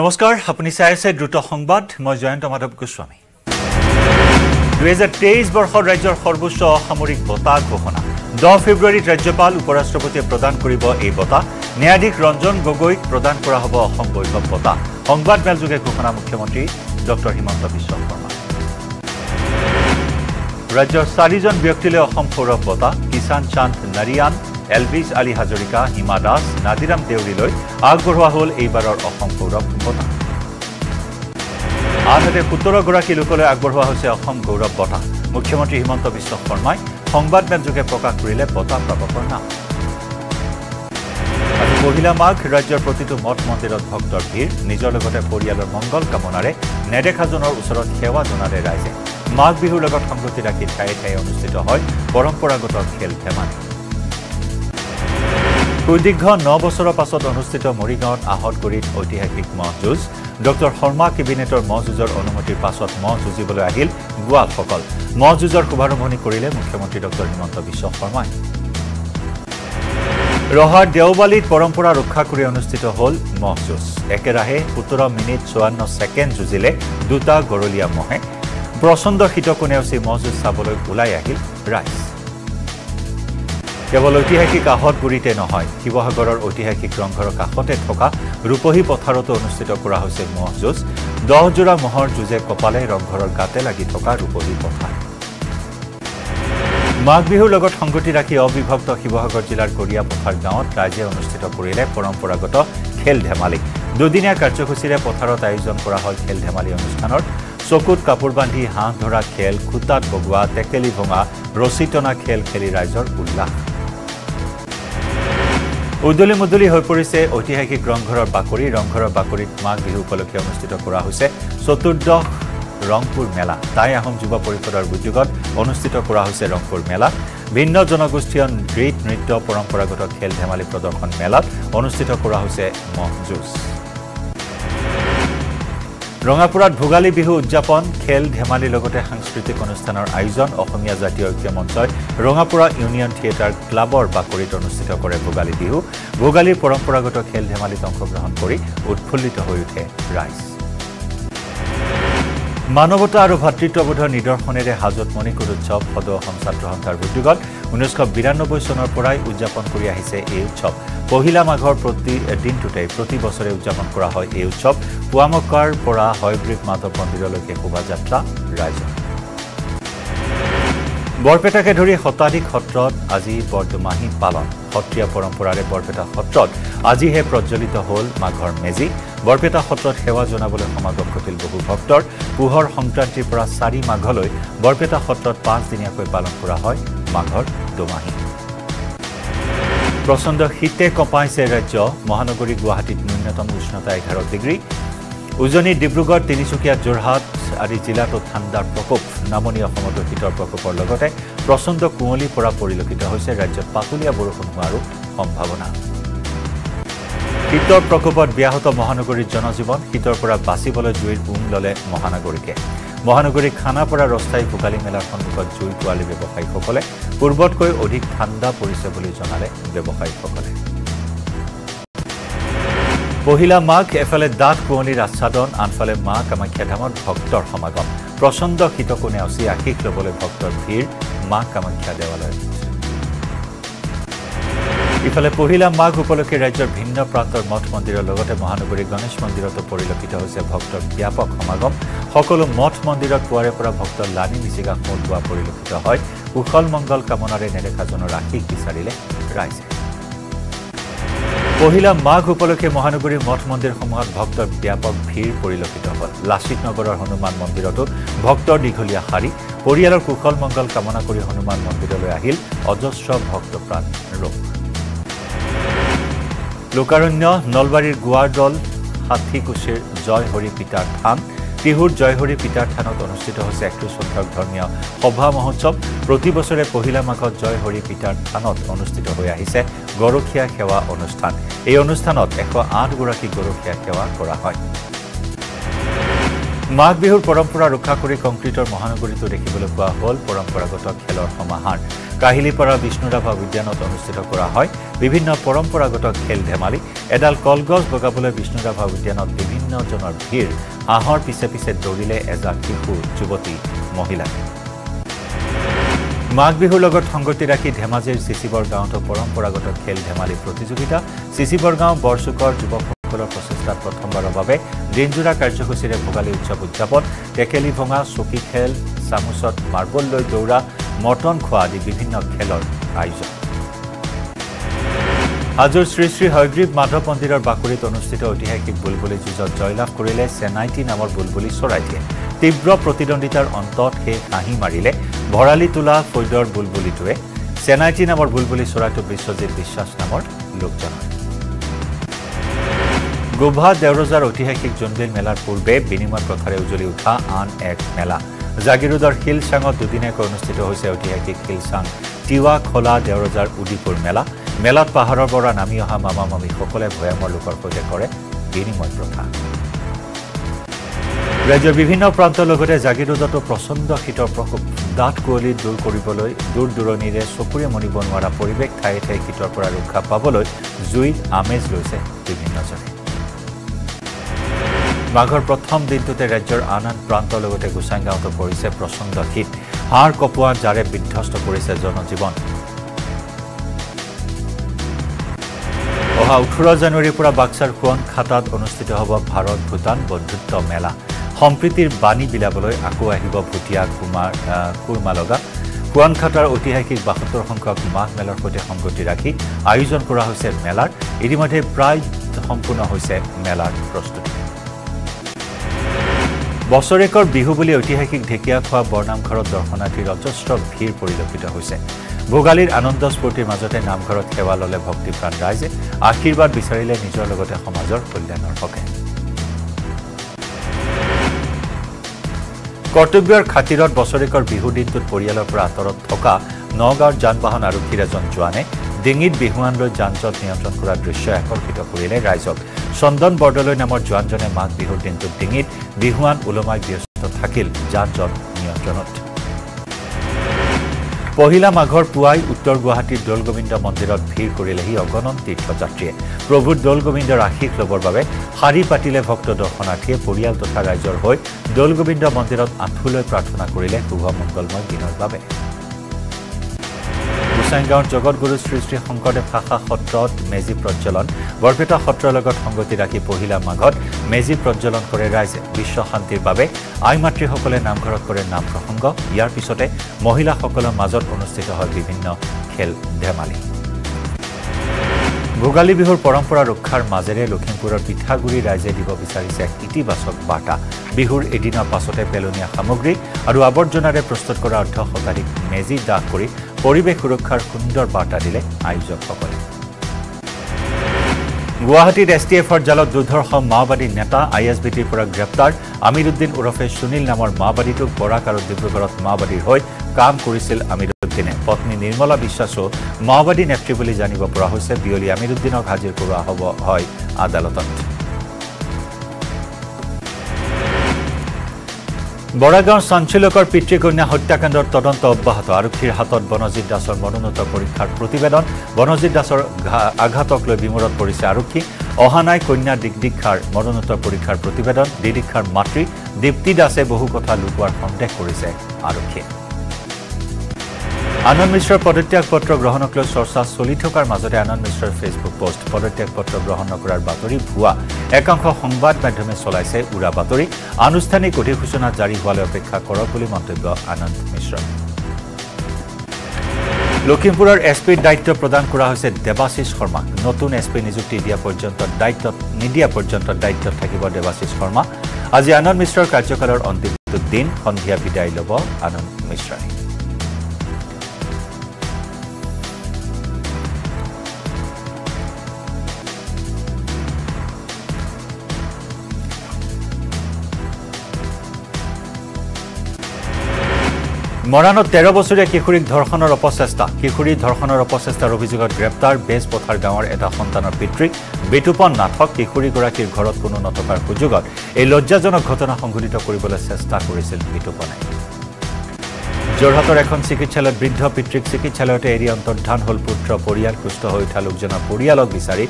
নমস্কাৰ আপুনি চাই আছে দ্ৰুত সংবাদ মই জয়ন্ত মাধৱ গোস্বামী 2023 বৰ্ষৰ ৰাজ্যৰ সৰ্বোচ্চ সামৰিক বঁটা ঘোষণা 10 ফেব্ৰুৱাৰীত ৰাজ্যপাল উপৰাষ্ট্ৰপতিয়ে প্ৰদান কৰিব এই বঁটা ন্যায়াধীশ ৰঞ্জন গগৈক প্ৰদান কৰা হ'ব অসম বৈভৱ বঁটা সংবাদ মেলযোগে ঘোষণা মুখ্যমন্ত্ৰী ডক্টৰ হিমন্ত বিশ্ব শৰ্মা ৰাজ্যৰ 4জন ব্যক্তিলৈ অসম সৌৰভ বঁটা কিষাণ চান্দ নাৰিয়ান এলভিছ আলী হাজৰিকা হিমা দাস নাদিৰাম দেউৰীলৈ আগবঢ়োৱা হ'ল এইবাৰৰ অসম গৌৰৱ বঁটা আনহাতে 17 গৰাকী লোকলৈ আগবঢ়োৱা হৈছে অসম গৌৰৱ বঁটা মুখ্যমন্ত্ৰী হিমন্ত বিশ্ব শৰ্মাই সংবাদ মেলযোগে প্ৰকাশ কৰিলে বঁটা প্ৰাপকৰ নাম আজি মহিলা মাঘ ৰাজ্যৰ প্ৰতিটো মঠ মন্দিৰত ভক্তৰ ভিৰ নিজৰ লগতে পৰিয়ালৰ মংগল কামনাৰে নেদেখাজনৰ ওচৰত সেৱা জনাৰে ৰাইজে মাঘ বিহুৰ লগত সংগতি ৰাখি ঠায়ে ঠায়ে অনুষ্ঠিত হয় পৰম্পৰাগত খেল ধেমালি সুদীৰ্ঘ 9 বছৰৰ পাছত অনুষ্ঠিত মৰিগাঁৱত আহত কৰি ঐতিহাসিক মহযুঁজ ডক্টৰ শৰ্মা কেবিনেটৰ মহযুঁজৰ অনুমতিৰ পাছত মহযুঁজিবলৈ আহিল গোৱালসকল মহযুঁজৰ শুভাৰম্ভণি কৰিলে মুখ্যমন্ত্ৰী ডক্টৰ হিমন্ত বিশ্ব শৰ্মাই ৰহাৰ দেওবালিত পৰম্পৰা ৰক্ষা কৰি অনুষ্ঠিত হ'ল মহযুঁজ একেৰাহে 17 মিনিট 54 ছেকেণ্ড যুঁজিলে দুটা গৰলীয়া মহে প্ৰচণ্ড শীতকোণেওছি মহযুঁজ চাবলৈ ওলাই আহিল ৰাইজ কেৱল ঐতিহাসিক আহত গুৰিতে নহয় শিৱসাগৰৰ ঐতিহাসিক ৰংঘৰৰ কাষতে থকা ৰূপহী পথাৰত অনুষ্ঠিত কৰা হৈছে মহযুঁজ 10 জোৰা মহৰ যুঁজে কপালে ৰংঘৰৰ গাতে লাগি থকা ৰূপহী পথাৰ মাঘ বিহুৰ লগত সংগতি ৰাখি অবিভক্ত শিৱসাগৰ জিলাৰ গৰিয়া পথাৰ গাঁৱত ৰাইজে অনুষ্ঠিত কৰিলে পৰম্পৰাগত খেল ধেমালি দুদিনীয়া কাৰ্যসূচীৰে পথাৰত আয়োজন কৰা হ'ল খেল ধেমালি অনুষ্ঠানৰ চকুত কাপোৰ বান্ধি হাঁহ ধৰা খেল খুটাত বগুৱা টেকেলি ভঙা ৰচিতনা খেল খেলি ৰাইজৰ উল্লাস উদলি মুদলি হৈ পৰিছে ঐতিহাসিক ৰংঘৰৰ বাকৰিত মাঘ বিহু উপলক্ষে অনুষ্ঠিত কৰা হৈছে চতুৰ্দশ ৰংপুৰ মেলা তাই আহোম যুৱ পৰিষদৰ উদ্যোগত অনুষ্ঠিত কৰা হৈছে ৰংপুৰ মেলা ভিন্ন জনগোষ্ঠীয় নৃত্য পৰম্পৰাগত খেল ধেমালি প্ৰদৰ্শন মেলাত অনুষ্ঠিত কৰা হৈছে মহযুঁজ ৰঙাপুৰত ভোগালী বিহু উদযাপন খেল ধেমালিৰ লগতে সাংস্কৃতিক অনুষ্ঠানৰ আয়োজন অসমীয়া জাতীয় ঐক্য মঞ্চই ৰঙাপুৰা ইউনিয়ন থিয়েটাৰ ক্লাবৰ বাকৰিত অনুষ্ঠিত কৰে ভোগালী বিহু ভোগালীৰ পৰম্পৰাগত খেল ধেমালিত অংশগ্ৰহণ কৰি উৎফুল্লিত হৈ উঠে ৰাইজ মানৱতা আৰু ভাতৃত্ববোধৰ নিদৰ্শনেৰে হাজত মণিকুৰ উৎসৱ সদৌ অসম ছাত্ৰ সন্থাৰ উদ্যোগত 1992 চনৰ পৰাই উদযাপন কৰি আহিছে এই উৎসৱ পহিলা মাঘৰ প্ৰতি দিনটোতে প্ৰতি বছৰে উদযাপন কৰা হয় এই উৎসৱ পুৱামকাৰ পৰা হয়গ্ৰীব মাধৱ মন্দিৰলৈকে শোভাযাত্ৰা ৰাইজৰ বৰপেটাকে ধৰি শতাধিক সত্ৰত আজি বৰদমাহী পালন সত্ৰীয়া পৰম্পৰাৰে বৰপেটা সত্ৰত আজিহে প্ৰজ্বলিত হ'ল মাঘৰ মেজি বৰপেটা সত্ৰত সেৱা জনাবলৈ সমাগম ঘটিল বহু ভক্তৰ পুহৰ সংক্ৰান্তিৰ পৰা 4 মাঘলৈ বৰপেটা সত্ৰত 5 দিনীয়াকৈ পালন কৰা হয় মাঘৰ দমাহী প্ৰচণ্ড শীতে কঁপাইছে ৰাজ্য মহানগৰী গুৱাহাটীত ন্যূনতম উষ্ণতা 11 ডিগ্ৰী উজনি ডিব্ৰুগড় তিনিচুকীয়া যোৰহাট আৰু জিলাটো ঠাণ্ডাৰ প্ৰকোপ নামনি অসমতো শীতৰ প্ৰকোপৰ লগতে প্ৰচণ্ড কুঁৱলী পৰা পৰিলক্ষিত হৈছে ৰাজ্যত পাতলীয়া বৰষুণ হোৱাৰ সম্ভাৱনা শীতৰ প্ৰকোপত ব্যাহত মহানগৰীৰ জনজীৱন শীতৰ পৰা বাচিবলৈ জুইৰ উম ললে মহানগৰীৰ খানাপাৰাৰ অস্থায়ী ভোগালী মেলাৰ সন্মুখত জুই পোৱালি ব্যৱসায়ীসকলে পূৰ্বতকৈ অধিক ঠাণ্ডা পৰিছে বুলি জনালে ব্যৱসায়ীসকলে পহিলা মাঘ এফালে ডাঠ কুঁৱলীৰ আচ্ছাদন আনফালে মা কামাখ্যা ধামত ভক্তৰ সমাগম প্ৰচণ্ড শীতকোণে অচি আশীষ ল'বলৈ ভক্তৰ ভিৰ মা কামাখ্যা দেৱালয়ত ইফালে পহিলা মাঘ উপলক্ষে ৰাজ্যৰ ভিন্ন প্ৰান্তৰ মঠ মন্দিৰৰ লগতে মহানগৰীৰ গণেশ মন্দিৰতো পৰিলক্ষিত হৈছে ভক্তৰ ব্যাপক সমাগম সকলো মঠ মন্দিৰত পুৱাৰে পৰা ভক্তৰ লানি নিচিগা সোণ লোৱা পৰিলক্ষিত হয় কুশল মংগল কামনাৰে নেদেখাজনৰ আশীষ বিচাৰিলে ৰাইজে পহিলা মাঘ উপলক্ষে মহানগৰীৰ মঠ মন্দিৰসমূহত ভক্তৰ ব্যাপক ভিৰ পৰিলক্ষিত হ'ল লাচিত নগৰৰ হনুমান মন্দিৰতো ভক্তৰ দীঘলীয়া শাৰী পৰিয়ালৰ কুশল মংগল কামনা কৰি হনুমান মন্দিৰলৈ আহিল অজস্ৰ ভক্তপ্ৰাণ লোক লোকাৰণ্য নলবাৰীৰ গোৱাৰ দল হাতীকুছিৰ জয় হৰি পিতাৰ থান তিহুৰ জয় হৰি পিতাৰ থানত অনুষ্ঠিত হৈছে 31 সংখ্যক ধৰ্মীয় সভা মহোৎসৱ প্ৰতি বছৰে পহিলা মাঘত জয় হৰি পিতাৰ থানত অনুষ্ঠিত হৈ আহিছে গৰখীয়া সেৱা অনুষ্ঠান এই অনুষ্ঠানত 108 গৰাকী গৰখীয়া সেৱা কৰা হয় মাঘ বিহুৰ পৰম্পৰা ৰক্ষা কৰি কংক্ৰিটৰ মহানগৰীটো দেখিবলৈ পোৱা হ'ল পৰম্পৰাগত খেলৰ সমাহাৰ কাহিলিপাড়া বিষ্ণুৰাভা উদ্যানত অনুষ্ঠিত কৰা হয় বিভিন্ন পৰম্পৰাগত খেল ধেমালি এডাল কলগছ বগাবলৈ বিষ্ণুৰাভা উদ্যানত বিভিন্ন জনৰ ভিৰ আহৰ পিছে পিছে দৌৰিলে এজাক কিশোৰ যুৱতী মহিলা মাঘ বিহুৰ লগত সংগতি ৰাখি ধেমাজিৰ সিসিবৰ গাঁৱত পৰম্পৰাগত খেল ধেমালি প্ৰতিযোগিতা সিসিবৰ গাঁও বৰসুকৰ যুৱকসকলৰ প্ৰচেষ্টাত প্ৰথমবাৰৰ বাবে দিনজোৰা কাৰ্যসূচীৰে ভোগালী উৎসৱ উদযাপন টেকেলি ভঙা চকী খেল সামুচত মাৰ্বল লৈ দৌৰা মটন খোৱা আদি বিভিন্ন খেলৰ আয়োজন হাজুৰ শ্ৰী শ্ৰী হয়গ্ৰীব মাধৱ মন্দিৰৰ বাকুৰিত অনুষ্ঠিত ঐতিহাসিক বুলবুলি যুঁজত জয়লাভ কৰিলে চেনাইটি নামৰ বুলবুলি চৰাইটিয়ে তীব্ৰ প্ৰতিদ্বন্দ্বিতাৰ অন্তত হে হাঁহি মাৰিলে ভৰালি তুলা ফৈদৰ বুলবুলিটোৱে চেনাইটি নামৰ বুলবুলি চৰাইটো বিশ্বজিৎ বিশ্বাস নামৰ লোকজনৰ গোভা দেউৰজাৰ ঐতিহাসিক জোনবিল মেলাৰ পূৰ্বে বিনিময় প্ৰথাৰে উজলি উঠা আন এক মেলা জাগিৰোদৰ হিলছাঙত দুদিনীয়াকৈ অনুষ্ঠিত হৈছে ঐতিহাসিক হিলছাং তিৱা খোলা দেউৰজাৰ উদিপুৰ মেলা মেলাত পাহাৰৰ পৰা নামি অহা মামা মামীসকলে ভয়ামৰ লোকৰ সৈতে কৰে বিনিময় প্ৰথা ৰাজ্যৰ বিভিন্ন প্ৰান্তৰ লগতে জাগিৰোদতো প্ৰচণ্ড শীতৰ প্ৰকোপ ডাঠ কুঁৱলী দূৰ কৰিবলৈ দূৰ দূৰণিৰে চকুৰে মনিব নোৱাৰা পৰিৱেশ ঠায়ে ঠায়ে শীতৰ পৰা ৰক্ষা পাবলৈ জুইত আমেজ লৈছে বিভিন্নজনে মাঘৰ প্ৰথম দিনটোতে ৰাজ্যৰ আনন্দ প্ৰান্তৰ লগতে গোসাইগাঁৱত পৰিছে প্ৰচণ্ড শীত হাড় কপোৱা জাৰে বিধ্বস্ত কৰিছে জনজীৱন অহা 18 জানুৱাৰীৰ পৰা বাক্সাৰ কোন খাতাত অনুষ্ঠিত হ'ব ভাৰত ভূটান বন্ধুত্ব মেলা সম্প্ৰীতিৰ বাণী বিলাবলৈ আকৌ আহিব ভুটিয়া কুমাৰ কুৰমালগা কোন খাতাৰ ঐতিহাসিক 72 সংখ্যক মাঘ মেলাৰ সৈতে সংগতি ৰাখি আয়োজন কৰা হৈছে মেলাৰ ইতিমধ্যে প্ৰায় সম্পূৰ্ণ হৈছে মেলাৰ প্ৰস্তুতি বছৰেকৰ বিহু বুলি ঐতিহাসিক ঢেকিয়াখোৱা বৰনামঘৰত দৰ্শনাৰ্থীৰ অজস্ৰ ভিৰ পৰিলক্ষিত হৈছে ভোগালীৰ আনন্দ স্ফূৰ্তিৰ মাজতে নামঘৰত সেৱা ললে ভক্তিপ্ৰাণ ৰাইজে আশীৰ্বাদ বিচাৰিলে নিজৰ লগতে সমাজৰ কল্যাণৰ হকে কৰ্তব্যৰ খাতিৰত বছৰেকৰ বিহু দিনটোত পৰিয়ালৰ পৰা আঁতৰত থকা নগাঁৱৰ যান-বাহন আৰক্ষীৰ এজন জোৱানে ডিঙিত বিহুৱান লৈ যান-জঁট নিয়ন্ত্ৰণ কৰা দৃশ্য আকৰ্ষিত কৰিলে ৰাইজক চন্দন বৰদলৈ নামৰ জোৱানজনে মাঘ বিহুৰ দিনটোত ডিঙিত বিহুৱান ওলমাই ব্যস্ত থাকিল যান-জঁট নিয়ন্ত্ৰণত পহিলা মাঘৰ পুৱাই উত্তৰ গুৱাহাটীৰ দৌল গোবিন্দ মন্দিৰত ভিৰ কৰিলেহি অগণন তীৰ্থযাত্ৰীয়ে প্ৰভুৰ দৌল গোবিন্দৰ আশীষ ল'বৰ বাবে শাৰী পাতিলে ভক্ত দৰ্শনাৰ্থীয়ে পৰিয়াল তথা ৰাইজৰ হৈ দৌল গোবিন্দ মন্দিৰত আঁঠুলৈ প্ৰাৰ্থনা কৰিলে শুভ মংগলময় দিনৰ বাবে গোসাইগাঁৱৰ জগতগুৰু শ্ৰী শ্ৰী শংকৰদেৱ শাখা সত্ৰত মেজি প্ৰজ্বলন বৰপেটা সত্ৰৰ লগত সংগতি ৰাখি পহিলা মাঘত মেজি প্ৰজ্বলন কৰে ৰাইজে বিশ্ব শান্তিৰ বাবে আই মাতৃসকলে নামঘৰত কৰে নাম প্ৰসংগ ইয়াৰ পিছতে মহিলাসকলৰ মাজত অনুষ্ঠিত হয় বিভিন্ন খেল ধেমালি ভোগালী বিহুৰ পৰম্পৰা ৰক্ষাৰ মাজেৰে লখিমপুৰৰ পিঠাগুৰি ৰাইজে দিব বিচাৰিছে এক ইতিবাচক বাৰ্তা বিহুৰ এদিনৰ পাছতে পেলনীয়া সামগ্ৰী আৰু আৱৰ্জনাৰে প্ৰস্তুত কৰা অৰ্ধ শতাধিক মেজি দাহ কৰি পৰিৱেশ সুৰক্ষাৰ সুন্দৰ বাৰ্তা দিলে আয়োজকসকলে গুৱাহাটীত এছটিএফৰ জালত দুৰ্ধৰ্ষ মাওবাদী নেতা আইএছবিটিৰ পৰা গ্ৰেপ্তাৰ আমিৰুদ্দিন ওৰফে সুনীল নামৰ মাওবাদীটোক বৰাক আৰু ডিব্ৰুগড়ত মাওবাদীৰ হৈ কাম কৰিছিল আমিৰুদ্দিনে পত্নী নিৰ্মলা বিশ্বাসো মাওবাদী নেত্ৰী বুলি জানিব পৰা হৈছে বিয়লি আমিৰুদ্দিনক হাজিৰ কৰোৱা হ'ব হয় আদালতত বৰাগাঁও সঞ্চালকৰ পিতৃকন্যা হত্যাকাণ্ডৰ তদন্ত অব্যাহত আৰক্ষীৰ হাতত বনজিৎ দাসৰ মৰণোত্ত পৰীক্ষাৰ প্ৰতিবেদন বনজিৎ দাসৰ আঘাতক লৈ বিমোৰত পৰিছে আৰক্ষী অহা নাই কন্যা দিগদীক্ষাৰ মৰণোত্ত পৰীক্ষাৰ প্ৰতিবেদন দিগদীক্ষাৰ মাতৃ দীপ্তি দাসে বহু কথা লুকুৱাৰ সন্দেহ কৰিছে আৰক্ষীয়ে আনন্দ মিশ্ৰৰ পদত্যাগ পত্ৰ গ্ৰহণক লৈ চৰ্চা চলি থকাৰ মাজতে আনন্দ মিশ্ৰৰ ফেচবুক পোষ্ট পদত্যাগ পত্ৰ গ্ৰহণ নকৰাৰ বাতৰি ভুৱা একাংশ সংবাদ মাধ্যমে চলাইছে উৰা বাতৰি আনুষ্ঠানিক অধিসূচনা জাৰি হোৱালৈ অপেক্ষা কৰক বুলি মন্তব্য আনন্দ মিশ্ৰ লখিমপুৰৰ এছপিৰ দায়িত্ব প্ৰদান কৰা হৈছে দেৱাশিষ শৰ্মাক নতুন এছপি নিযুক্তি নিদিয়া পৰ্যন্ত দায়িত্বত থাকিব দেৱাশিষ শৰ্মা আজি আনন্দ মিশ্ৰৰ কাৰ্যকালৰ অন্তিমটো দিন সন্ধিয়া বিদায় ল'ব আনন্দ মিশ্ৰই মৰাণত 13 বছৰীয়া কিশোৰীৰ ধৰ্ষণৰ অপচেষ্টাৰ অভিযোগত গ্ৰেপ্তাৰ বেজপথাৰ গাঁৱৰ এটা সন্তানৰ পিতৃ বিতুপন নাথক কিশোৰীগৰাকীৰ ঘৰত কোনো নথকাৰ সুযোগত এই লজ্জাজনক ঘটনা সংঘটিত কৰিবলৈ চেষ্টা কৰিছিল বিতুপনে Jorhator এখন চিকিৎসালয়ত বৃদ্ধ পিতৃক চিকিৎসালয়তে এৰি অন্তৰ্ধান হল পুত্ৰ পৰিয়াল কুষ্ঠ হৈ উঠা লোকজনৰ পৰিয়ালক বিচাৰি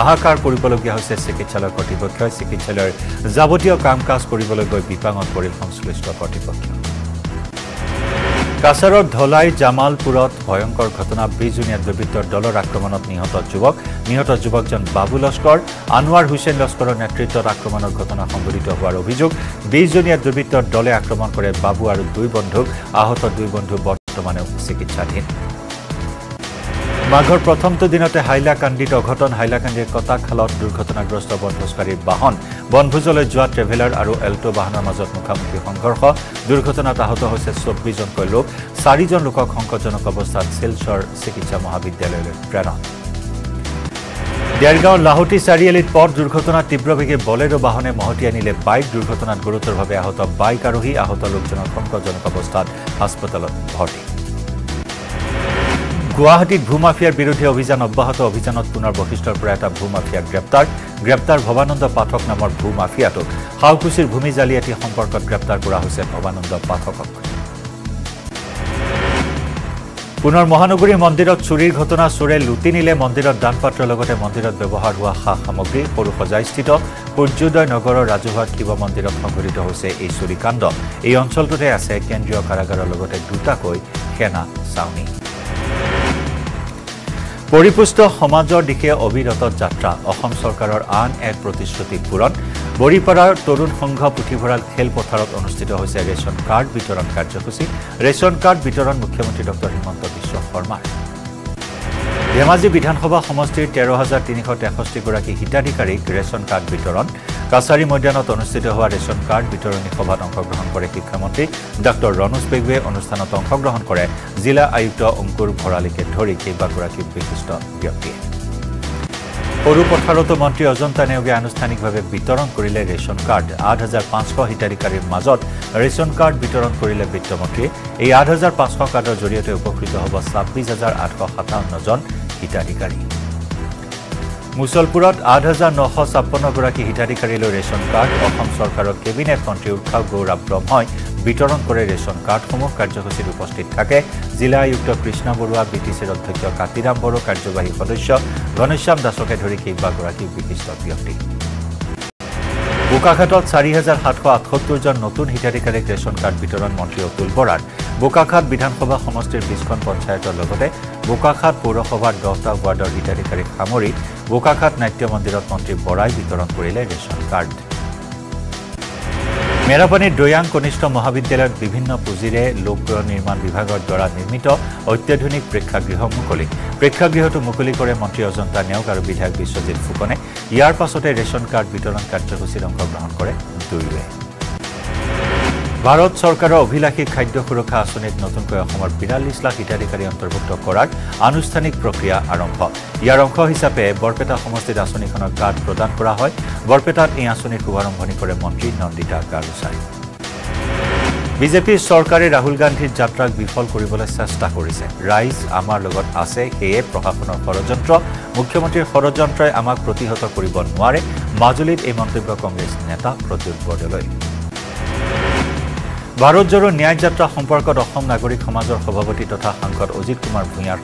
আহাকাৰ কৰিবলগীয়া হৈছে চিকিৎসালয় কৰ্তৃপক্ষ চিকিৎসালয়ৰ যাৱতীয় কাম কাজ কৰিবলৈ গৈ বিপাঙত পৰিল সংশ্লিষ্ট কৰ্তৃপক্ষ কাছাৰৰ ধলাই জামালপুৰত ভয়ংকৰ ঘটনা 20 জনীয়া দুৰ্বৃত্তৰ দলৰ আক্ৰমণত নিহত যুৱকজন বাবু লস্কৰ আনোৱাৰ হোসেন লস্কৰৰ নেতৃত্বত আক্ৰমণৰ ঘটনা সংঘটিত হোৱাৰ অভিযোগ 20 জনীয়া দুৰ্বৃত্তৰ দলে আক্ৰমণ কৰে বাবু আৰু দুই বন্ধুক আহত দুই বন্ধু বৰ্তমানে চিকিৎসাধীন মাঘৰ প্ৰথমটো দিনতে হাইলাকান্দিত অঘটন হাইলাকান্দিৰ কটাখালত দুৰ্ঘটনাগ্ৰস্ত বনভোজকাৰীৰ বাহন বনভোজলৈ যোৱা ট্ৰেভেলাৰ আৰু এল্টো বাহনৰ মাজত মুখামুখি সংঘৰ্ষ দুৰ্ঘটনাত আহত হৈছে 24 জনকৈ লোক 4 জন লোকক সংকটজনক অৱস্থাত শিলচৰ চিকিৎসা মহাবিদ্যালয়লৈ প্ৰেৰণ দেৰগাঁও লাহটি চাৰিআলিত পথ দুৰ্ঘটনা তীব্ৰবেগে বলেৰো বাহনে মহতি আনিলে বাইক দুৰ্ঘটনাত গুৰুতৰভাৱে আহত বাইক আৰোহী আহত লোকজনৰ সংকটজনক অৱস্থাত হাস্পতালত ভৰ্তি गुवाहाटीत भूमाफियार विरोधी अभियान अब्याहत अभियानत पुनर बहिष्ठर पर एटा भूमाफिया ग्रेप्तार भवानन्द पाठक नामर भूमाफियाटक हाउकुसिर भूमि जालियाती सम्पर्कत ग्रेप्तार करा होइसे भवानन्द पाठকক पुनर महानगरी मन्दिरत चोरीर घटना चोरे लुटी निले मन्दिरत दानपात्र लगते मन्दिरत व्यवहार हुआ हा सामग्री परुखजास्थित सूर्योदय नगरर राजुवा शिव मन्दिरत संघटित होइसे एई चोरीकाण्ड एई अञ्चलटते आछे केन्द्रीय कारागारर लगते दुटाकै सेना छावनी परिपुष्ट समाजर दिखे अविरत यात्रा असम सरकारेर आन एक प्रतिश्रुति पूरण बरिपारार तरुण संघ पुथिभराल खेलपथारत अनुष्ठित होइसे रेशन कार्ड वितरण कार्यसूची रेशन कार्ड वितरण मुख्यमंत्री डॉ हिमंत बिश्व शर्मा धेमाजी विधानसभा समष्टिर 13,363 हिताधिकारीक रेशन कार्ड वितरण काछारी मैदानत अनुष्ठित हुआ रेशन कार्ड वितरणी सभात अंशग्रहण करे शिक्षामंत्री डॉ रणोज बेगवे अनुष्ठानत अंशग्रहण करे जिला आयुक्त अंकुर भरालिके धरि केइबागराकी विशिष्ट व्यक्ति परुपथारत मंत्री अजंता नेउगे आनुष्ठानिकभावे वितरण करिले रेशन कार्ड 8,500 हिताधिकारीर माजत रेशन कार्ड वितरण करिले वित्तमंत्री एई 8,500 कार्डर जरियते उपकृत हब 26,857 जन हिताधिकारी मुसलपुरत 8,956 गराकी हिताधिकारीले रेशन कार्ड असम सरकारेर केबिनेट मंत्री उषा गौरव ब्रह्मई वितरण करे रेशन कार्डসমূহ कार्यसूचीत उपस्थित थाके जिला आयुक्त कृष्णा बरुवा बीटीसीर अध्यक्ष कातिराम बरो कार्यवाही सदस्य गणेशराम दासके धरि केइबागराकी विशिष्ट व्यक्ति बोकाखाटत 4,778 जन नतुन हिताधिकारीक रेशन कार्ड वितरण मंत्री अतुल बरार बोकाखाट विधानसभा समष्टिर 20 पंचायतर लगते बोकाखाट पौरसभार 10टा वार्डर हिताधिकारी सामरी बोकाखाट नाट्य मन्दिरत मन्त्री बराई वितरण करिले रेशन कार्ड मेरापानी दयाङ कनिष्ठ महाविद्यालयत विभिन्न पुजिरे लोक निर्माण विभागर द्वारा निर्मित अत्याधुनिक प्रेक्षागृहटु मुकली करे मन्त्री अजंता नेउग आरो विधायक विश्वजित फुकने यार पाछते रेशन कार्ड वितरण कार्यसूचीत अंशग्रहण करे भारत सरकार अभिलाषी खाद्य सुरक्षा आसनित नतुनक 42 लाख हिताधिकारी अंतर्भुक्त करार आनुष्ठानिक प्रक्रिया आरम्भ यार अंश हिसाबे बरपेटा समष्टित आसनिखनक कार्ड प्रदान करा हय बरपेटात ए आसनिर शुभारम्भणि करे मंत्री नंदिता गारुसाई বিজেপি सरकारे राहुल गांधीर यात्राक विफल কৰিবলৈ চেষ্টা কৰিছে ৰাইজ আমাৰ লগত আছে সেয়ে প্ৰশাসনৰ ষড়যন্ত্ৰ মুখ্যমন্ত্ৰীৰ ষড়যন্ত্ৰই আমাক প্ৰতিহত কৰিব নোৱাৰে মাজুলীত এই মন্তব্য কংগ্ৰেছ নেতা প্ৰদ্যুৎ বৰদলৈ भारत जोड़ो न्याय यात्रा सम्पर्कत असम नागरिक समाजर सभापति तथा सांसद अजित कुमार भूंयार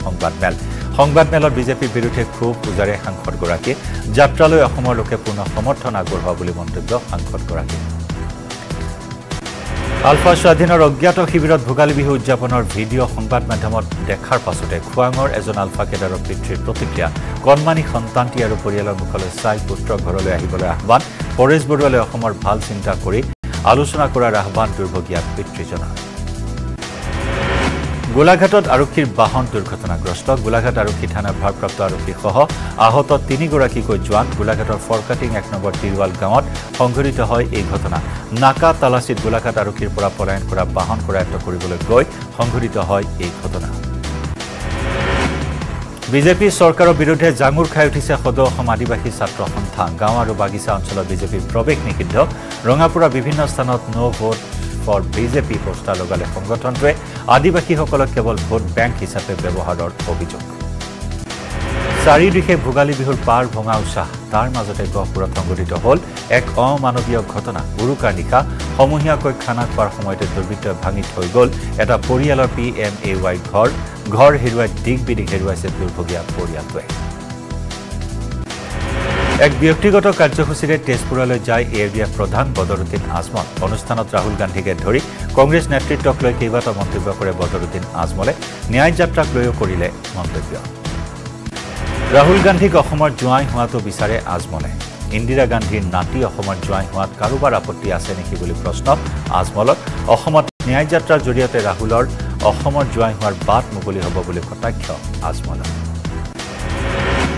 संबादमेलत विजेपिर विरुद्धे खूब पूजारे सांसदगराकीये यात्रालै असমৰ लोके पूर्ण समर्थन আগবঢ়োৱা বুলি মন্তব্য सांसदगराकीয়ে आल्फा स्वाधीনৰ अज्ञात शिविरत भोगाली बिहु उद्यापনৰ ভিডিঅ' সংবাদ মাধ্যমত দেখাৰ পাছতে খুৱাঙৰ এজন আলফা কেডাৰৰ পিতৃৰ প্ৰতিক্ৰিয়া কণমানি সন্তানটি আৰু পৰিয়ালৰ মুখলৈ চাই পুত্ৰ ঘৰলৈ আহিবলৈ আহ্বান পৰেশ বৰুৱালৈ অসমৰ ভাল চিন্তা কৰি आलोचना करार आहवान दुर्भगिया पितृजना गोलाघाटत आरक्षीर वाहन दुर्घटनाग्रस्त गोलाघाट आरक्षी थाना भारप्राप्त आरक्षीसह आहत 3 गराकीको जवान गोलाघाटर फरकाटिंग 1 नम्बर तिरवाल गाँवत संघटित হয় এই ঘটনা नाका तालासीत गोलाघाट आरक्षीर পৰা পলায়ন কৰা বাহন কৰায়ত্ব কৰিবলৈ গৈ সংঘটিত হয় এই ঘটনা বিজেপি सरकार विरुद्धे जांगुर खाई उठिसे सदৌ असम आदिवासी छात्र सन्था गाँव और बागिचा अंचल विजेपिर प्रवेश निषिद्ध रंगापुरा विभिन्न स्थानत no vote for BJP poster लगाले संगठनटोए आदिवासीसक केवल भोट बैंक हिसाबे व्यवहार अभियोग চারিদিকে ভোগালী বিহুৰ পাৰ ভঙা উৎসাহ তাৰ মাজতে গহপুৰত সংগঠিত হল এক অমানৱীয় ঘটনা উৰুকাৰ নিশা সমূহীয়াকৈ খানা খোৱাৰ সময়তে দুৰ্বৃত্তই ভাঙি থৈ গল এটা পৰিয়ালৰ PMAY ঘৰ ঘৰ হেৰুৱাই দিগবিদিক হেৰুৱাইছে দুৰ্ভগীয়া পৰিয়ালটোৱে এক ব্যক্তিগত কাৰ্যসূচীৰে তেজপুৰলৈ যায় এৰিয়া প্ৰধান বদৰুদ্দিন আজমল অনুষ্ঠানত ৰাহুল গান্ধীকে ধৰি কংগ্ৰেছ নেতৃত্বক লৈ কেইবাটা মন্তব্য কৰে বদৰুদ্দিন আজমলে ন্যায় যাত্ৰাক লৈ কৰিলে মন্তব্য Rahul Gandhi অসমৰ জোৱাই হোৱাটো বিচাৰে আজমলে ইন্দিৰা গান্ধীৰ নাতি অসমৰ জোৱাই হোৱাত কাৰোবাৰ আপত্তি আছে নেকি বুলি প্ৰশ্ন আজমলৰ অসমত ন্যায় যাত্ৰাৰ জৰিয়তে ৰাহুলৰ অসমৰ জোৱাই হোৱাৰ বাট মুকলি হ'ব বুলি কটাক্ষ আজমলৰ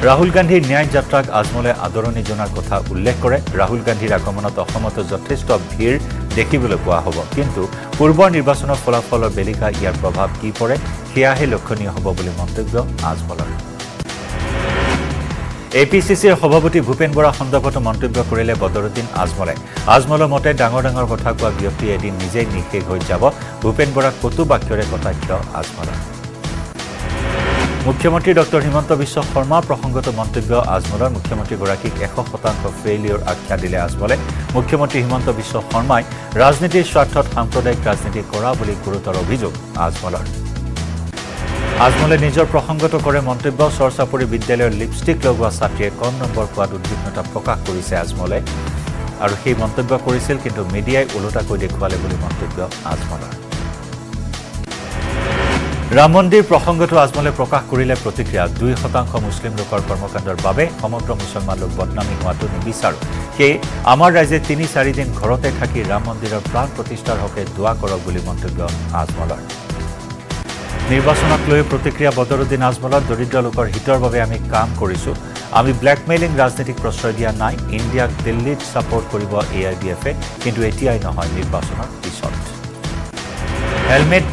ৰাহুল গান্ধীৰ ন্যায় যাত্ৰাক আজমলে আদৰণি জনাৰ কথা উল্লেখ কৰে ৰাহুল গান্ধীৰ আগমনত অসমত যথেষ্ট ভিৰ দেখিবলৈ পোৱা হ'ব কিন্তু পূৰ্বৰ নিৰ্বাচনৰ ফলাফলৰ বেলিকা ইয়াৰ প্ৰভাৱ কি পৰে সেয়াহে লক্ষণীয় হ'ব বুলি মন্তব্য আজমলৰ APCCৰ সভাপতি ভূপেন বৰা সন্দৰ্ভত মন্তব্য কৰিলে বদৰুদ্দিন আজমলে আজমলৰ মতে ডাঙৰ কথা কোৱা ব্যক্তি এদিন নিজে নিখেক হৈ যাব ভূপেন বৰা কটু বাক্যৰে কটাক্ষ আজমলৰ মুখ্যমন্ত্ৰী ডক্টৰ হিমন্ত বিশ্ব শৰ্মা প্ৰসংগত মন্তব্য আজমলৰ মুখ্যমন্ত্ৰী গৰাকীক 100% ফেইলিয়ৰ আখ্যা দিলে আজমলে মুখ্যমন্ত্ৰী হিমন্ত বিশ্ব শৰ্মাই ৰাজনীতিৰ স্বাৰ্থত সাম্প্ৰদায়িক ৰাজনীতি কৰা বুলি গুৰুতৰ অভিযোগ আজমলৰ আজমলে নিজৰ প্ৰসংগত কৰে মন্তব্য সৰসাপুৰী বিদ্যালয়ৰ লিপষ্টিক লগোৱা ছাত্ৰীয়ে কম নম্বৰ পোৱাত উদ্বিগ্নতা প্ৰকাশ কৰিছে আজমলে আৰু সেই মন্তব্য কৰিছিল কিন্তু মিডিয়াই ওলটাকৈ দেখুৱালে বুলি মন্তব্য আজমলৰ ৰাম মন্দিৰ প্ৰসংগটো আজমলে প্ৰকাশ কৰিলে প্ৰতিক্ৰিয়া 2% মুছলিম লোকৰ কৰ্মকাণ্ডৰ বাবে সমগ্ৰ মুছলমান লোক বদনামী হোৱাটো নিবিচাৰো সেই আমাৰ ৰাইজে 3-4 দিন ঘৰতে থাকি ৰাম মন্দিৰৰ প্ৰাণ প্ৰতিষ্ঠাৰ হকে দোৱা কৰক বুলি মন্তব্য আজমলৰ নিৰ্বাচনক লৈ প্ৰতিক্ৰিয়া বদৰুদ্দিন আজমলৰ দৰিদ্ৰ লোকৰ হিতৰ বাবে আমি কাম কৰিছো আমি ব্ল্যাকমেইলিং ৰাজনৈতিক প্ৰশ্ৰয় দিয়া নাই ইণ্ডিয়াক দিল্লীত সাপোৰ্ট কৰিব AIDF কিন্তু এতিয়াই নহয় নিৰ্বাচনৰ পিছত হেলমেট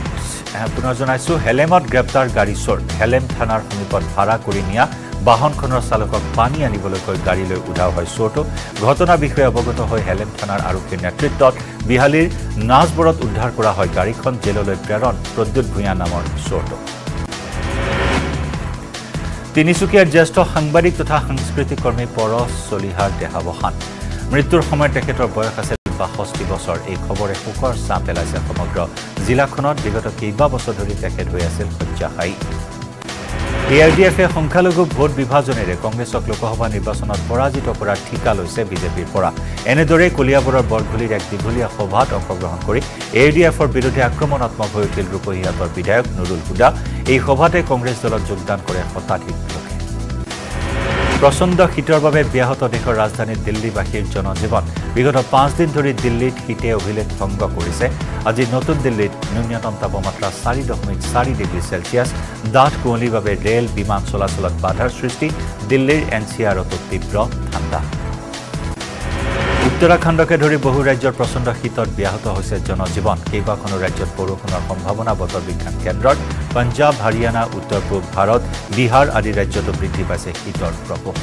পুনৰ জনাইছো হেলেমত গ্ৰেপ্তাৰ গাড়ী চোৰ হেলেম থানাৰ সমীপত ভাড়া কৰি নিয়া বাহনখনৰ চালকক পানী আনিবলৈ কৈ গাড়ীলৈ উধাও হয় চোৰটো ঘটনা বিষয়ে অৱগত হৈ হেলেম থানাৰ আৰক্ষীৰ নেতৃত্বত বিহালীৰ নাজবৰত উদ্ধাৰ কৰা হয় গাড়ীখন জেললৈ প্ৰেৰণ প্ৰদ্যুৎ ভূঞা নামৰ চোৰটো তিনিচুকীয়াৰ জ্যেষ্ঠ সাংবাদিক তথা সাংস্কৃতিক কৰ্মী পৰশ চলিহাৰ দেহাৱসান মৃত্যুৰ সময়ত তেখেতৰ বয়স আছিল ৬২ বছৰ এই খবৰে শোকৰ ছাঁ পেলাইছে সমগ্ৰ জিলাখনত বিগত কেইবা বছৰ ধৰি তেখেত হৈ আছিল শয্যাশায়ী AIDF-এ সংখ্যালঘু ভোট বিভাজনেৰে কংগ্ৰেছক লোকসভা নিৰ্বাচনত পৰাজিত কৰাৰ ঠিকা লৈছে বিজেপিৰ পৰা এনেদৰে কলিয়াবৰৰ বৰঘুলিৰ এক দীঘলীয়া সভাত অংশগ্ৰহণ কৰি AIDF-ৰ বিৰুদ্ধে আক্ৰমণাত্মক হৈ উঠিল ৰূপহীয়াতৰ বিধায়ক নুৰুল হুদা এই সভাতে কংগ্ৰেছ দলত যোগদান কৰে শতাধিক লোকে প্ৰচণ্ড শীতৰ বাবে ব্যাহত দেশৰ ৰাজধানী দিল্লীবাসীৰ জনজীৱন বিগত 5 দিন ধৰি দিল্লীত শীতে অভিলেখ ভংগ কৰিছে আজি নতুন দিল্লীত ন্যূনতম তাপমাত্ৰা 4.4 ডিগ্ৰী সেলসিয়াস ডাঠ কুঁৱলীৰ বাবে ৰেল বিমান চলাচলত বাধাৰ সৃষ্টি দিল্লীৰ NCRত তীব্ৰ ঠাণ্ডা উত্তৰাখণ্ডকে ধৰি বহু ৰাজ্যৰ প্ৰচণ্ড শীতত ব্যাহত হৈছে জনজীৱন কেইবাখনো ৰাজ্যত বৰষুণৰ সম্ভাৱনা বতৰ বিজ্ঞান কেন্দ্ৰত পঞ্জাৱ হাৰিয়ানা উত্তৰ পূব ভাৰত বিহাৰ আদি ৰাজ্যতো বৃদ্ধি পাইছে শীতৰ প্ৰকোপ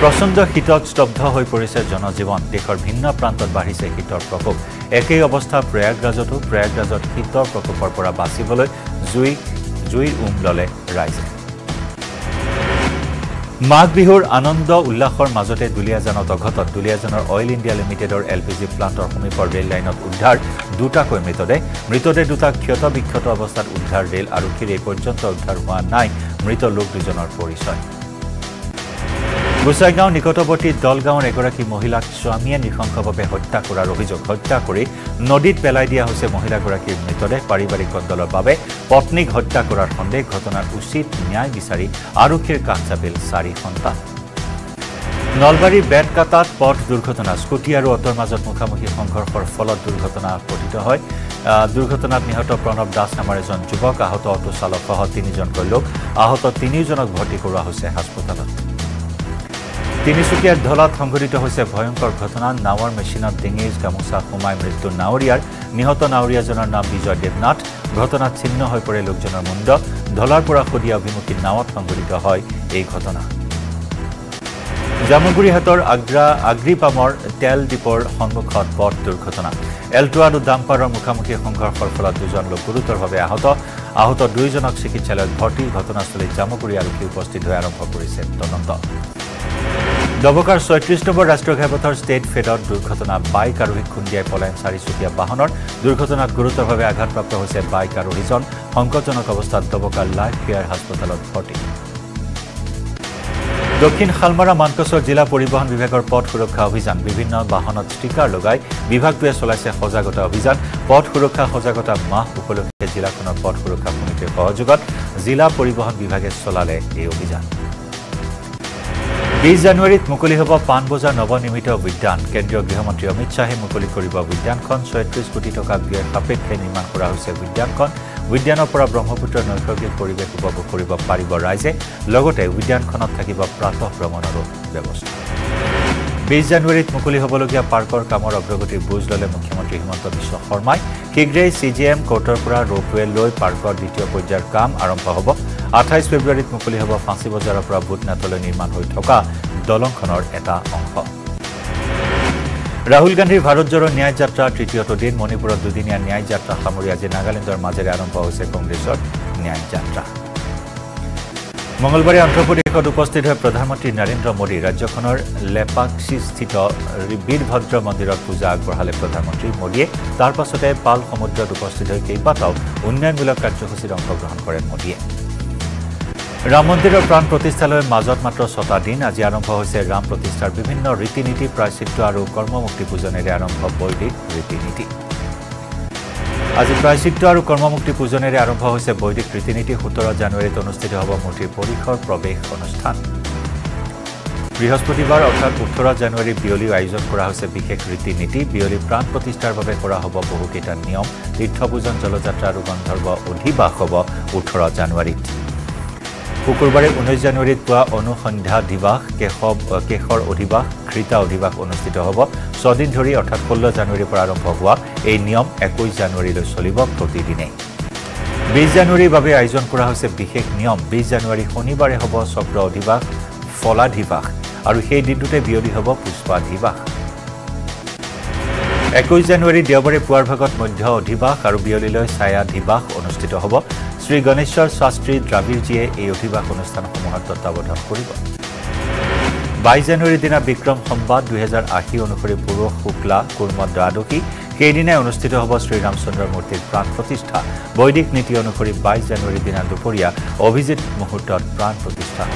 প্ৰচণ্ড শীতত স্তব্ধ হৈ পৰিছে জনজীৱন দেশৰ ভিন্ন প্ৰান্তত বাঢ়িছে শীতৰ প্ৰকোপ একেই অৱস্থা প্ৰয়াগৰাজত শীতৰ প্ৰকোপৰ পৰা বাচিবলৈ জুইৰ উম ল'লে ৰাইজে মাঘ বিহুৰ আনন্দ উল্লাসৰ মাজতে দুলিয়াজানত অঘটত দুলিয়াজানৰ অইল ইণ্ডিয়া লিমিটেডৰ LPG প্লাণ্টৰ সমীপৰ ৰেল লাইনত উদ্ধাৰ দুটাকৈ মৃতদেহ দুটা ক্ষত বিক্ষত অৱস্থাত উদ্ধাৰ ৰেল আৰক্ষীৰ এই পৰ্যন্ত উদ্ধাৰ হোৱা নাই মৃত লোক দুজনৰ পৰিচয় গোসাইগাঁও নিকটৱৰ্তী দলগাঁৱৰ এগৰাকী মহিলাক স্বামীয়ে নিশংসভাৱে হত্যা কৰাৰ অভিযোগ হত্যা কৰি নদীত পেলাই দিয়া হৈছে মহিলাগৰাকীৰ মৃতদেহ পাৰিবাৰিক কন্দলৰ বাবে পত্নীক হত্যা কৰাৰ সন্দেহ ঘটনাৰ উচিত ন্যায় বিচাৰি আৰক্ষীৰ কাষ চাপিল 4 সন্তান নলবাৰীৰ বেটকাটাত পথ দুৰ্ঘটনা স্কুটি আৰু অটোৰ মাজত মুখামুখি সংঘৰ্ষৰ ফলত দুৰ্ঘটনা ঘটিত হয় দুৰ্ঘটনাত নিহত প্ৰণৱ দাস নামৰ এজন যুৱক আহত অটো চালকসহ 3জনকৈ লোক আহত 3জনক ভৰ্তি কৰোৱা হৈছে হাস্পতালত তিনিচুকীয়াৰ ধলাত সংঘটিত হৈছে ভয়ংকৰ ঘটনা নাৱৰ মেচিনত ডিঙিৰ গামোচা সোমাই মৃত্যু নাৱৰীয়াৰ নিহত নাৱৰীয়াজনৰ নাম বিজয় দেৱনাথ ঘটনাত ছিন্ন হৈ পৰে লোকজনৰ মুণ্ড ধলাৰ পৰা শদিয়া অভিমুখী নাৱত সংঘটিত হয় এই ঘটনা জামুগুৰিহাটৰ আগ্ৰিপামৰ তেল দ্বীপৰ সন্মুখত পথ দুৰ্ঘটনা এল্টোৱা আৰু ডাম্পাৰৰ মুখামুখি সংঘৰ্ষৰ ফলত 2জন লোক গুৰুতৰভাৱে আহত আহত দুইজনক চিকিৎসালয়ত ভৰ্তি ঘটনাস্থলীত জামুগুৰি আৰক্ষী উপস্থিত হৈ আৰম্ভ কৰিছে তদন্ত। দবকাৰ ৩৬ নম্বৰ ৰাষ্ট্ৰীয় ঘাইপথৰ ষ্টেট ফেডত দুৰ্ঘটনা বাইক আৰোহী খুন্দিয়াই পলায়ন চাৰিচকীয়া বাহনৰ দুৰ্ঘটনাত গুৰুতৰভাৱে আঘাতপ্ৰাপ্ত হৈছে বাইক আৰোহীজন সংকটজনক অৱস্থাত দবকাৰ লাইফ কেয়াৰ হাস্পতালত ভৰ্তি। দক্ষিণ শালমাৰা মানকচৰ জিলা পৰিবহণ বিভাগৰ পথ সুৰক্ষা অভিযান বিভিন্ন বাহনত ষ্টিকাৰ লগাই বিভাগটোৱে চলাইছে সজাগতা অভিযান পথ সুৰক্ষা সজাগতা মাহ উপলক্ষে জিলাখনৰ পথ সুৰক্ষা সমিতিৰ সহযোগত জিলা পৰিবহণ বিভাগে চলালে এই অভিযান। 20 জানুৱাৰীত মুকলি হ'ব পাণবজাৰ নৱনিৰ্মিত উদ্যান কেন্দ্ৰীয় গৃহমন্ত্ৰী অমিত শ্বাহে মুকলি কৰিব উদ্যানখন ৩৬ কোটি টকা ব্যয় সাপেক্ষে নিৰ্মাণ কৰা হৈছে উদ্যানখন উদ্যানৰ পৰা ব্ৰহ্মপুত্ৰ নৈসৰ্গিক পৰিৱেশ উপভোগ কৰিব পাৰিব ৰাইজে লগতে উদ্যানখনত থাকিব প্ৰাতঃ ভ্ৰমণৰো ব্যৱস্থা। 20 জানুৱাৰীত মুকলি হ'বলগীয়া পাৰ্কৰ কামৰ অগ্ৰগতিৰ বুজ ল'লে মুখ্যমন্ত্ৰী হিমন্ত বিশ্ব শৰ্মাই শীঘ্ৰেই CGM কোৰ্টৰ পৰা ৰোপৱে লৈ পাৰ্কৰ দ্বিতীয় পৰ্যায়ৰ কাম আৰম্ভ হ'ব। 28 ফেব্ৰুৱাৰীত মুকলি হ'ব ফাঁচী বজাৰৰ পৰা বুটনাথলৈ নিৰ্মাণ হৈ থকা দলংখনৰ এটা অংশ। ৰাহুল গান্ধীৰ ভাৰত জোড়ো ন্যায় যাত্ৰা তৃতীয়টো দিন মণিপুৰত দুদিনীয়া ন্যায় যাত্ৰা সামৰি আজি নাগালেণ্ডৰ মাজেৰে আৰম্ভ হৈছে কংগ্ৰেছৰ ন্যায় যাত্ৰা। মঙলবাৰে অন্ধ্ৰপ্ৰদেশত উপস্থিত হৈ প্ৰধানমন্ত্ৰী নৰেন্দ্ৰ মোদী ৰাজ্যখনৰ লেপাক্ষিস্থিত বীৰভদ্ৰ মন্দিৰত পূজা আগবঢ়ালে প্ৰধানমন্ত্ৰী মোদীয়ে তাৰ পাছতে পাল সমুদ্ৰত উপস্থিত হৈ কেইবাটাও উন্নয়নমূলক কাৰ্যসূচীত অংশগ্ৰহণ কৰে মোদীয়ে। ৰাম মন্দিৰৰ প্ৰাণ প্ৰতিষ্ঠালৈ মাজত মাত্ৰ ৬টা দিন আজি আৰম্ভ হৈছে ৰাম প্ৰতিষ্ঠাৰ বিভিন্ন ৰীতি নীতি প্ৰায়চিত্ৰ আৰু কৰ্মমুক্তি পূজনেৰে আৰম্ভ বৈদিক ৰীতি নীতি। আজি প্ৰায়চিত্ৰ আৰু কৰ্মমুক্তি পূজনেৰে আৰম্ভ হৈছে বৈদিক ৰীতি নীতি। ১৭ জানুৱাৰীত অনুষ্ঠিত হ'ব মূৰ্তিৰ পৰিসৰ প্ৰৱেশ অনুষ্ঠান। বৃহস্পতিবাৰ অৰ্থাৎ ১৮ জানুৱাৰী বিয়লি আয়োজন কৰা হৈছে বিশেষ ৰীতি নীতি। বিয়লি প্ৰাণ প্ৰতিষ্ঠাৰ বাবে কৰা হ'ব বহুকেইটা নিয়ম তীৰ্থপূজন জলযাত্ৰা আৰু গন্ধৰ্ব অধিবাস হ'ব ১৮ জানুৱাৰীত। শুকুৰবাৰে ১৯ জানুৱাৰীত পুৱা অনুসন্ধ্যা দিবাস কেশৰ অধিবাস ঘৃতা অধিবাস অনুষ্ঠিত হ'ব। ৬ দিন ধৰি অৰ্থাৎ ১৬ জানুৱাৰীৰ পৰা আৰম্ভ হোৱা এই নিয়ম ২১ জানুৱাৰীলৈ চলিব প্ৰতিদিনেই। ২০ জানুৱাৰীৰ বাবে আয়োজন কৰা হৈছে বিশেষ নিয়ম। ২০ জানুৱাৰী শনিবাৰে হ'ব চক্ৰ অধিবাস ফলাধিবাস আৰু সেই দিনটোতে বিয়লি হ'ব পুষ্পাধিবাস। ২১ জানুৱাৰী দেওবাৰে পুৱাৰ ভাগত মধ্য অধিবাস আৰু বিয়লিলৈ ছায়াধিবাস অনুষ্ঠিত হ'ব। শ্ৰী গণেশ্বৰ শাস্ত্ৰী দ্ৰাবিড়জীয়ে এই অধিবাস অনুষ্ঠানসমূহত তত্বাৱধান কৰিব। ২২ জানুৱাৰীৰ দিনা বিক্ৰম সম্বাদ ২০৮০ অনুসৰি পূৰ্ব শুক্লা কুৰ্ম দ্বাদশী সেইদিনাই অনুষ্ঠিত হ'ব শ্ৰীৰামচন্দ্ৰৰ মূৰ্তিৰ প্ৰাণ প্ৰতিষ্ঠা। বৈদিক নীতি অনুসৰি ২২ জানুৱাৰীৰ দিনা দুপৰীয়া অভিজিত মুহূৰ্তত প্ৰাণ প্ৰতিষ্ঠা হ'ব।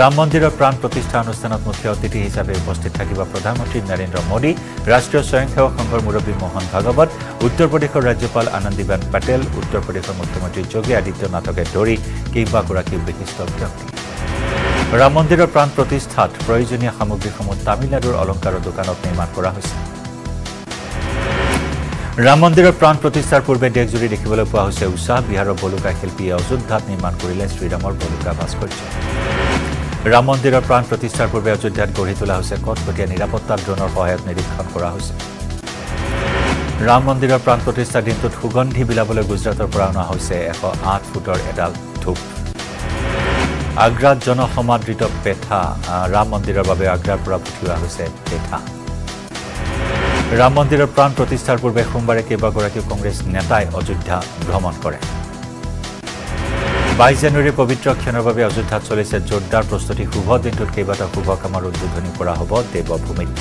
ৰাম মন্দিৰৰ প্ৰাণ প্ৰতিষ্ঠা অনুষ্ঠানত মুখ্য অতিথি হিচাপে উপস্থিত থাকিব প্ৰধানমন্ত্ৰী নৰেন্দ্ৰ মোদী, ৰাষ্ট্ৰীয় স্বয়ংসেৱক সংঘৰ মুৰব্বী মোহন ভাগৱত, উত্তৰ প্ৰদেশৰ ৰাজ্যপাল আনন্দীবেন পেটেল, উত্তৰ প্ৰদেশৰ মুখ্যমন্ত্ৰী যোগী আদিত্যনাথকে ধৰি কেইবাগৰাকীও বিশিষ্ট ব্যক্তি। ৰাম মন্দিৰৰ প্ৰাণ প্ৰতিষ্ঠাত প্ৰয়োজনীয় সামগ্ৰীসমূহ তামিলনাডুৰ অলংকাৰৰ দোকানত নিৰ্মাণ কৰা হৈছে। ৰাম মন্দিৰৰ প্ৰাণ প্ৰতিষ্ঠাৰ পূৰ্বে দেশজুৰি দেখিবলৈ পোৱা হৈছে উৎসাহ। বিহাৰৰ বলুকা শিল্পীয়ে অযোধ্যাত নিৰ্মাণ কৰিলে শ্ৰীৰামৰ বলুকা ভাস্কৰ্য। ৰাম মন্দিৰৰ প্ৰাণ প্ৰতিষ্ঠাৰ পূৰ্বে অযোধ্যাত গঢ়ি তোলা হৈছে কটকটীয়া নিৰাপত্তা, ড্ৰোনৰ সহায়ত নিৰীক্ষণ কৰা হৈছে। ৰাম মন্দিৰৰ প্ৰাণ প্ৰতিষ্ঠা দিনটোত সুগন্ধি বিলাবলৈ গুজৰাটৰ পৰা অনা হৈছে ১০৮ ফুটৰ এডাল ধূপ। আগ্ৰাত জনসমাদৃত পেঠা ৰাম মন্দিৰৰ বাবে আগ্ৰাৰ পৰা পঠিওৱা হৈছে পেঠা। ৰাম মন্দিৰৰ প্ৰাণ প্ৰতিষ্ঠাৰ পূৰ্বে সোমবাৰে কেইবাগৰাকীও কংগ্ৰেছ নেতাই অযোধ্যা ভ্ৰমণ কৰে। ২২ জানুৱাৰীৰ পবিত্ৰ ক্ষণৰ বাবে অযোধ্যাত চলিছে জোৰদাৰ প্ৰস্তুতি। শুভ দিনটোত কেইবাটাও শুভ কামৰ উদ্বোধনী কৰা হ'ব দেৱভূমিত।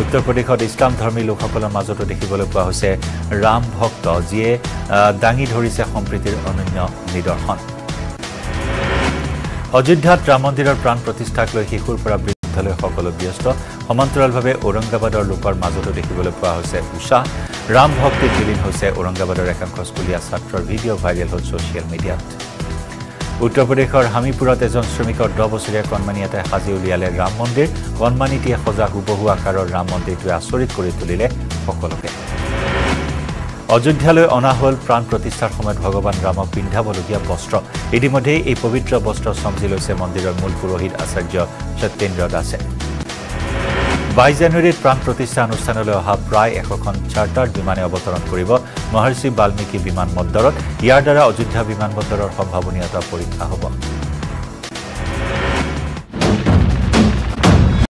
উত্তৰ প্ৰদেশত ইছলাম ধৰ্মী লোকসকলৰ মাজতো দেখিবলৈ পোৱা হৈছে ৰাম ভক্ত যিয়ে দাঙি ধৰিছে সম্প্ৰীতিৰ অনন্য নিদৰ্শন। অযোধ্যাত ৰাম মন্দিৰৰ প্ৰাণ প্ৰতিষ্ঠাক লৈ শিশুৰ পৰা বৃদ্ধলৈ সকলো ব্যস্ত। সমান্তৰালভাৱে ঔৰংগাবাদৰ লোকৰ মাজতো দেখিবলৈ পোৱা হৈছে উৎসাহ। ৰাম ভক্তিত বিলীন হৈছে ঔৰংগাবাদৰ একাংশ স্কুলীয়া ছাত্ৰৰ ভিডিঅ' ভাইৰেল হ'ল ছ'চিয়েল মিডিয়াত। উত্তৰ প্ৰদেশৰ হামিপুৰত এজন শ্ৰমিকৰ ১০ বছৰীয়া কণমানি এটাই সাজি উলিয়ালে ৰাম মন্দিৰ। কণমানিটিয়ে সজা হুবহু আকাৰৰ ৰাম মন্দিৰটোৱে আচৰিত কৰি তুলিলে সকলোকে। অযোধ্যালৈ অনা হ'ল প্ৰাণ প্ৰতিষ্ঠাৰ সময়ত ভগৱান ৰামক পিন্ধাবলগীয়া বস্ত্ৰ। ইতিমধ্যেই এই পবিত্ৰ বস্ত্ৰ চমজি লৈছে মন্দিৰৰ মূল পুৰোহিত আচাৰ্য সত্যেন্দ্ৰ দাসে। ২২ জানুৱাৰীত প্ৰাণ প্ৰতিষ্ঠা অনুষ্ঠানলৈ অহা প্ৰায় ১০০খন চাৰ্টাৰ্ড বিমানে অৱতৰণ কৰিব মহৰ্ষি বাল্মীকি বিমান বন্দৰত। ইয়াৰ দ্বাৰা অযোধ্যা বিমান বন্দৰৰ সম্ভাৱনীয়তা পৰীক্ষা হ'ব।